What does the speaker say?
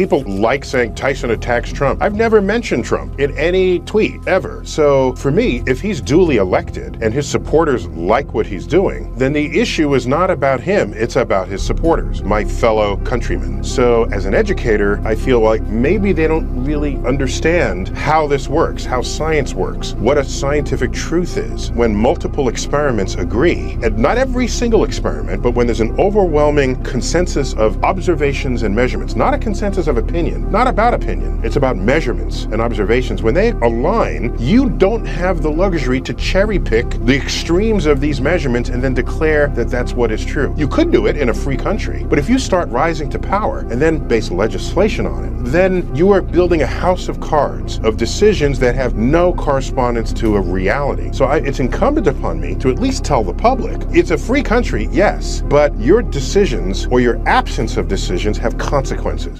People like saying Tyson attacks Trump. I've never mentioned Trump in any tweet ever. So for me, if he's duly elected and his supporters like what he's doing, then the issue is not about him, it's about his supporters, my fellow countrymen. So as an educator, I feel like maybe they don't really understand how this works, how science works, what a scientific truth is. When multiple experiments agree, and not every single experiment, but when there's an overwhelming consensus of observations and measurements, not a consensus of opinion, not about opinion, it's about measurements and observations. When they align, you don't have the luxury to cherry pick the extremes of these measurements and then declare that that's what is true. You could do it in a free country, but if you start rising to power and then base legislation on it, then you are building a house of cards of decisions that have no correspondence to a reality. So it's incumbent upon me to at least tell the public, it's a free country, yes, but your decisions or your absence of decisions have consequences.